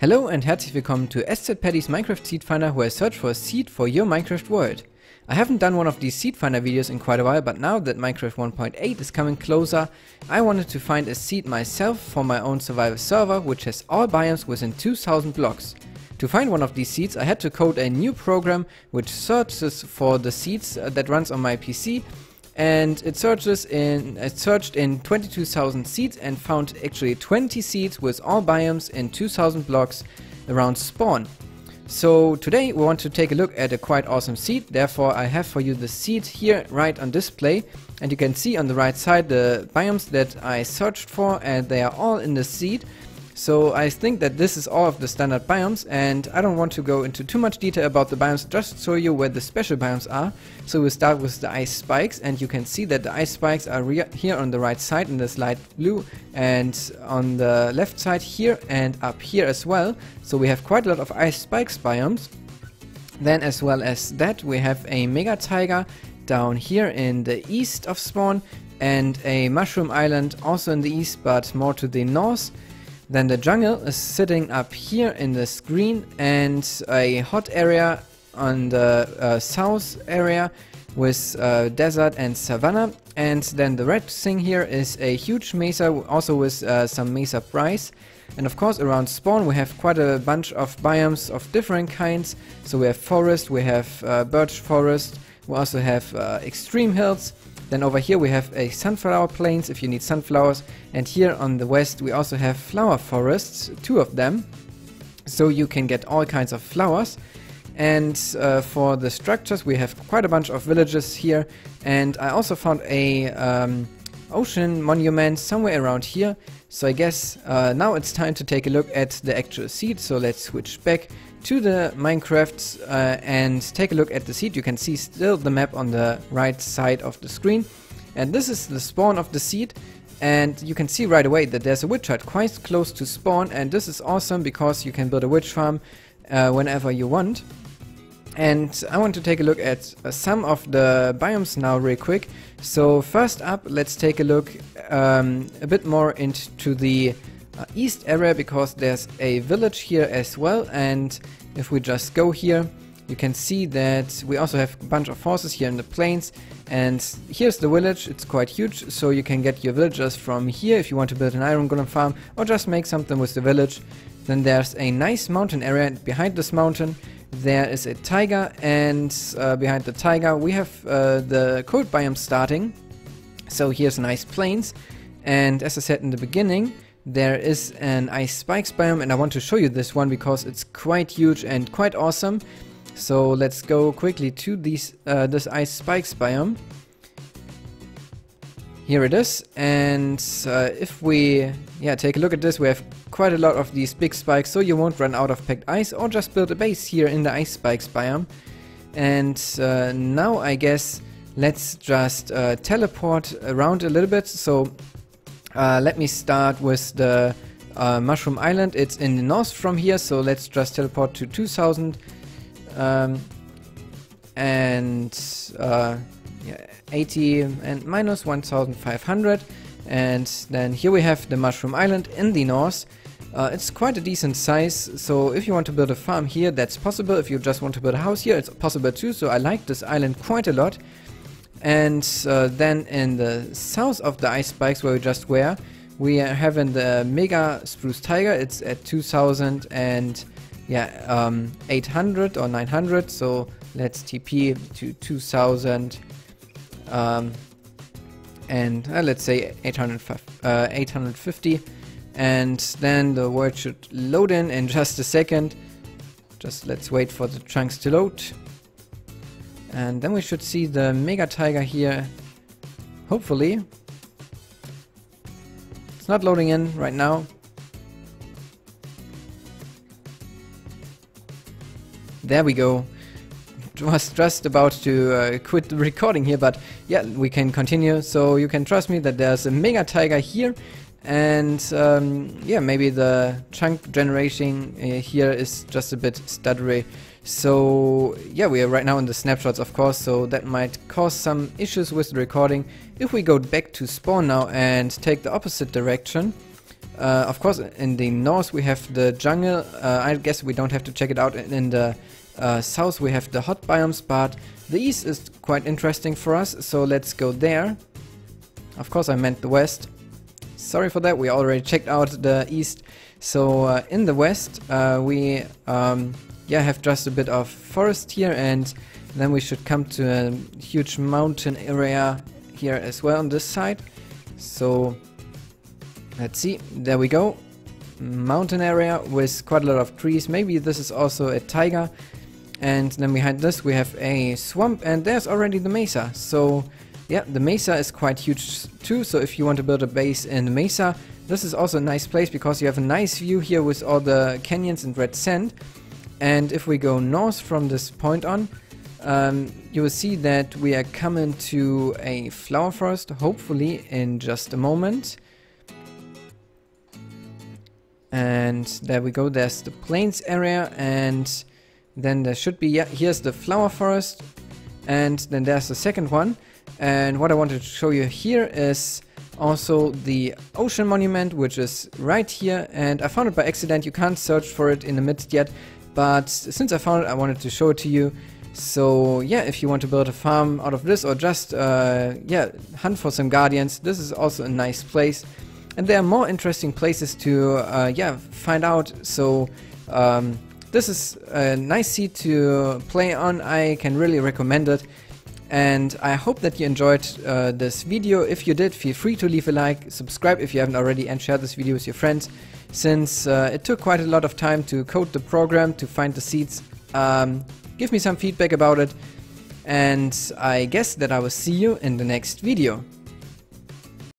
Hello and herzlich willkommen to SZPaddy's Minecraft Seed Finder, where I search for a seed for your Minecraft world. I haven't done one of these seed finder videos in quite a while, but now that Minecraft 1.8 is coming closer, I wanted to find a seed myself for my own survival server, which has all biomes within 2000 blocks. To find one of these seeds, I had to code a new program which searches for the seeds that runs on my PC, and it searched in 22,000 seeds and found actually 20 seeds with all biomes in 2,000 blocks around spawn. So today we want to take a look at a quite awesome seed, therefore I have for you the seed here right on display, and you can see on the right side the biomes that I searched for, and they are all in the seed. So I think that this is all of the standard biomes, and I don't want to go into too much detail about the biomes, just show you where the special biomes are. So we'll start with the ice spikes, and you can see that the ice spikes are here on the right side in this light blue, and on the left side here and up here as well. So we have quite a lot of ice spikes biomes. Then as well as that we have a mega tiger down here in the east of spawn, and a mushroom island also in the east but more to the north. Then the jungle is sitting up here in the green, and a hot area on the south area with desert and savanna. And then the red thing here is a huge mesa, also with some mesa price. And of course around spawn we have quite a bunch of biomes of different kinds. So we have forest, we have birch forest, we also have extreme hills. Then over here we have a sunflower plains if you need sunflowers, and here on the west we also have flower forests, two of them, so you can get all kinds of flowers. And for the structures we have quite a bunch of villages here, and I also found a ocean monument somewhere around here. So I guess now it's time to take a look at the actual seed, so let's switch back to the Minecraft and take a look at the seed. You can see still the map on the right side of the screen, and this is the spawn of the seed, and you can see right away that there's a witch hut quite close to spawn, and this is awesome because you can build a witch farm whenever you want. And I want to take a look at some of the biomes now real quick. So first up let's take a look a bit more into the east area, because there's a village here as well. And if we just go here you can see that we also have a bunch of horses here in the plains, and here's the village. It's quite huge, so you can get your villagers from here if you want to build an iron golem farm or just make something with the village. Then there's a nice mountain area, and behind this mountain there is a tiger, and behind the tiger we have the cold biome starting. So here's nice plains, and as I said in the beginning there is an ice spikes biome, and I want to show you this one because it's quite huge and quite awesome. So let's go quickly to this ice spikes biome. Here it is, and if we take a look at this, we have quite a lot of these big spikes, so you won't run out of packed ice, or just build a base here in the ice spikes biome. And now I guess let's just teleport around a little bit. So let me start with the mushroom island. It's in the north from here, so let's just teleport to 2000 and 80 and minus 1500, and then here we have the mushroom island in the north. It's quite a decent size, so if you want to build a farm here that's possible. If you just want to build a house here it's possible too, so I like this island quite a lot. And then in the south of the ice spikes where we just were, we are having the mega spruce tiger. It's at 2000 and 800 or 900, so let's TP to 2000 and let's say 850, and then the world should load in just a second. Just let's wait for the chunks to load, and then we should see the mega tiger here, hopefully. It's not loading in right now. There we go. Was just about to quit the recording here, but yeah, we can continue. So you can trust me that there's a mega tiger here, and maybe the chunk generation here is just a bit stuttery. So yeah, we are right now in the snapshots of course, so that might cause some issues with the recording. If we go back to spawn now and take the opposite direction, Of course, in the north we have the jungle. I guess we don't have to check it out. In the south we have the hot biomes, but the east is quite interesting for us, so let's go there. Of course, I meant the west. Sorry for that, we already checked out the east. So in the west we have just a bit of forest here, and then we should come to a huge mountain area here as well on this side. So let's see, there we go. Mountain area with quite a lot of trees. Maybe this is also a taiga. And then behind this we have a swamp, and there's already the mesa. So yeah, the mesa is quite huge too, so if you want to build a base in the mesa, this is also a nice place because you have a nice view here with all the canyons and red sand. And if we go north from this point on, you will see that we are coming to a flower forest, hopefully in just a moment. And there we go, there's the plains area, and then there should be, yeah, here's the flower forest, and then there's the second one. And what I wanted to show you here is also the ocean monument, which is right here, and I found it by accident. You can't search for it in the midst yet, but since I found it, I wanted to show it to you. So yeah, if you want to build a farm out of this, or just hunt for some guardians, this is also a nice place. And there are more interesting places to find out. So this is a nice seed to play on. I can really recommend it. And I hope that you enjoyed this video. If you did, feel free to leave a like, subscribe if you haven't already, and share this video with your friends. Since it took quite a lot of time to code the program to find the seeds, give me some feedback about it. And I guess that I will see you in the next video.